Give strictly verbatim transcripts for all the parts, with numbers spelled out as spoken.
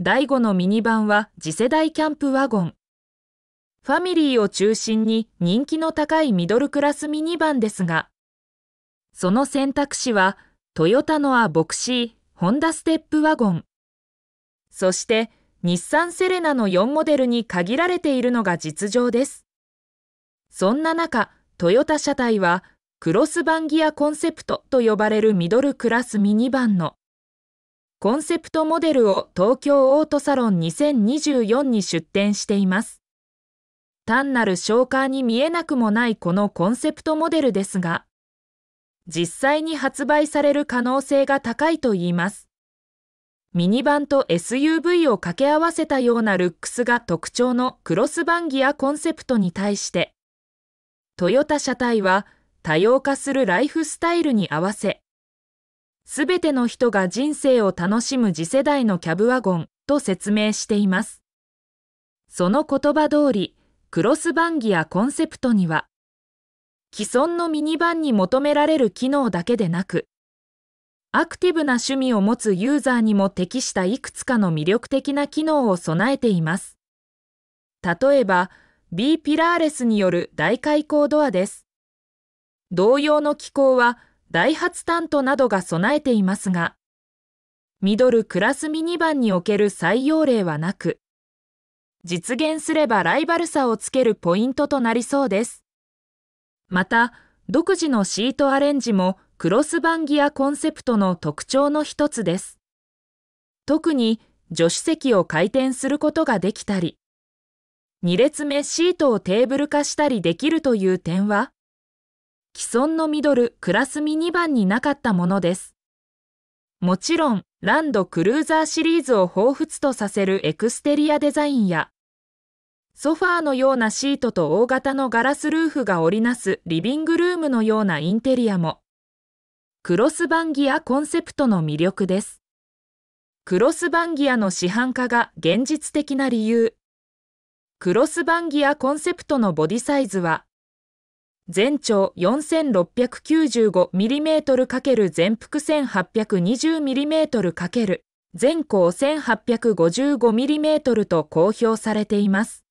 だいごのミニバンは次世代キャンプワゴン。ファミリーを中心に人気の高いミドルクラスミニバンですが、その選択肢はトヨタノアボクシー、ホンダステップワゴン、そして日産セレナのよんモデルに限られているのが実情です。そんな中、トヨタ車体はクロスバンギアコンセプトと呼ばれるミドルクラスミニバンのコンセプトモデルを東京オートサロンにせんにじゅうよんに出展しています。単なる小カーに見えなくもないこのコンセプトモデルですが、実際に発売される可能性が高いといいます。ミニバンと エスユーブイ を掛け合わせたようなルックスが特徴のクロスバンギアコンセプトに対して、トヨタ車体は多様化するライフスタイルに合わせ、すべての人が人生を楽しむ次世代のキャブワゴンと説明しています。その言葉通り、クロスバンギアコンセプトには、既存のミニバンに求められる機能だけでなく、アクティブな趣味を持つユーザーにも適したいくつかの魅力的な機能を備えています。例えば、B ピラーレスによる大開口ドアです。同様の機構は、ダイハツタントなどが備えていますが、ミドルクラスミニバンにおける採用例はなく、実現すればライバル差をつけるポイントとなりそうです。また、独自のシートアレンジもクロスバンギアコンセプトの特徴の一つです。特に助手席を回転することができたり、に列目シートをテーブル化したりできるという点は、既存のミドルクラスミニバンになかったものです。もちろん、ランドクルーザーシリーズを彷彿とさせるエクステリアデザインや、ソファーのようなシートと大型のガラスルーフが織りなすリビングルームのようなインテリアも、クロスバンギアコンセプトの魅力です。クロスバンギアの市販化が現実的な理由。クロスバンギアコンセプトのボディサイズは、全長 よんせんろっぴゃくきゅうじゅうごミリメートル 全幅 せんはっぴゃくにじゅうミリメートル 全高 せんはっぴゃくごじゅうごミリメートル と公表されています。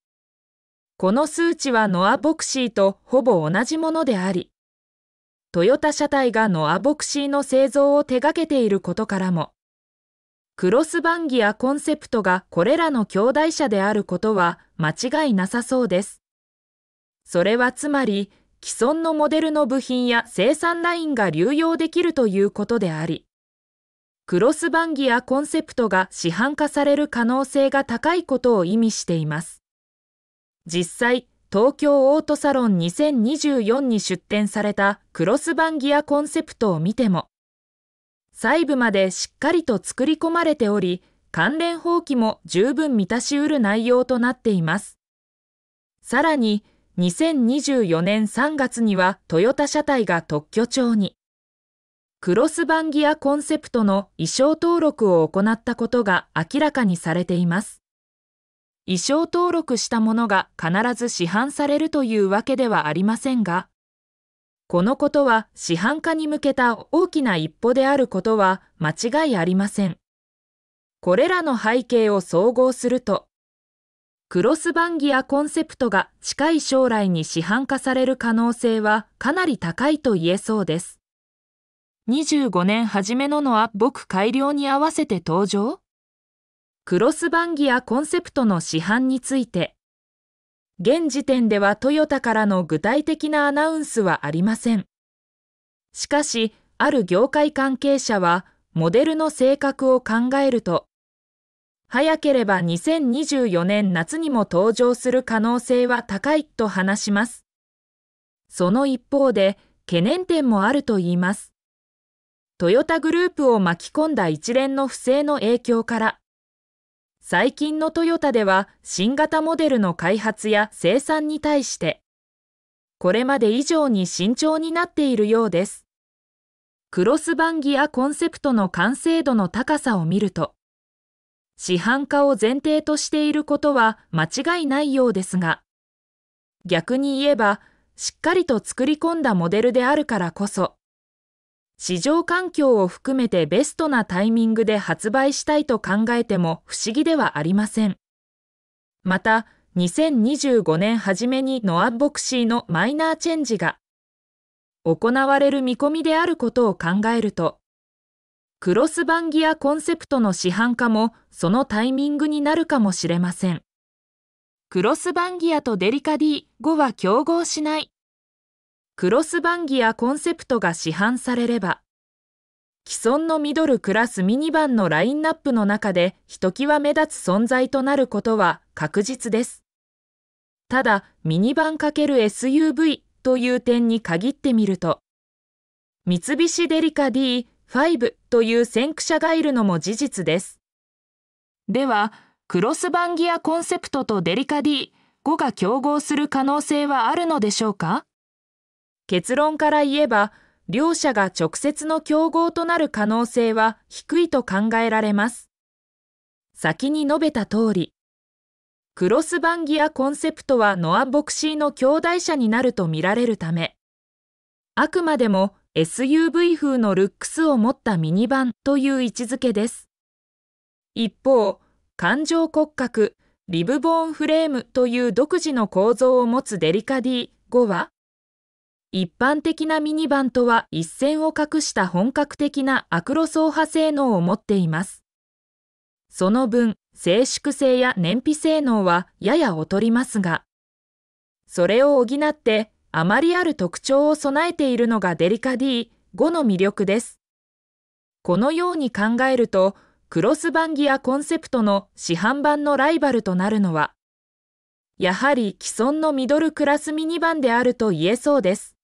この数値はノアボクシーとほぼ同じものであり、トヨタ車体がノアボクシーの製造を手掛けていることからも、クロスバンギアコンセプトがこれらの兄弟車であることは間違いなさそうです。それはつまり、既存のモデルの部品や生産ラインが流用できるということであり、クロスバンギアコンセプトが市販化される可能性が高いことを意味しています。実際、東京オートサロンにせんにじゅうよんに出展されたクロスバンギアコンセプトを見ても、細部までしっかりと作り込まれており、関連法規も十分満たし得る内容となっています。さらに、にせんにじゅうよねんさんがつにはトヨタ車体が特許庁にクロスバンギアコンセプトの衣装登録を行ったことが明らかにされています。衣装登録したものが必ず市販されるというわけではありませんが、このことは市販化に向けた大きな一歩であることは間違いありません。これらの背景を総合すると、クロスバンギアコンセプトが近い将来に市販化される可能性はかなり高いと言えそうです。にじゅうごねん初めのノア僕改良に合わせて登場？クロスバンギアコンセプトの市販について、現時点ではトヨタからの具体的なアナウンスはありません。しかし、ある業界関係者はモデルの性格を考えると、早ければにせんにじゅうよねん夏にも登場する可能性は高いと話します。その一方で懸念点もあるといいます。トヨタグループを巻き込んだ一連の不正の影響から、最近のトヨタでは新型モデルの開発や生産に対して、これまで以上に慎重になっているようです。クロスバンギアコンセプトの完成度の高さを見ると、市販化を前提としていることは間違いないようですが、逆に言えば、しっかりと作り込んだモデルであるからこそ、市場環境を含めてベストなタイミングで発売したいと考えても不思議ではありません。また、にせんにじゅうごねん初めにノア・ボクシーのマイナーチェンジが行われる見込みであることを考えると、クロスバンギアコンセプトの市販化もそのタイミングになるかもしれません。クロスバンギアとデリカ D 後は競合しない。クロスバンギアコンセプトが市販されれば、既存のミドルクラスミニバンのラインナップの中でひときわ目立つ存在となることは確実です。ただ、ミニバン ×エスユーブイ という点に限ってみると、三菱デリカ D、ファイブ という先駆者がいるのも事実です。では、クロスバンギアコンセプトとデリカ D、ファイブ が競合する可能性はあるのでしょうか？結論から言えば、両社が直接の競合となる可能性は低いと考えられます。先に述べた通り、クロスバンギアコンセプトはノア・ボクシーの兄弟社になると見られるため、あくまでも、エスユーブイ 風のルックスを持ったミニバンという位置づけです。一方、環状骨格、リブボーンフレームという独自の構造を持つデリカ D ファイブ は、一般的なミニバンとは一線を画した本格的なアクロ走破性能を持っています。その分、静粛性や燃費性能はやや劣りますが、それを補って、あまりある特徴を備えているのがデリカ D ファイブ の魅力です。このように考えると、クロスバンギアコンセプトの市販版のライバルとなるのは、やはり既存のミドルクラスミニバンであると言えそうです。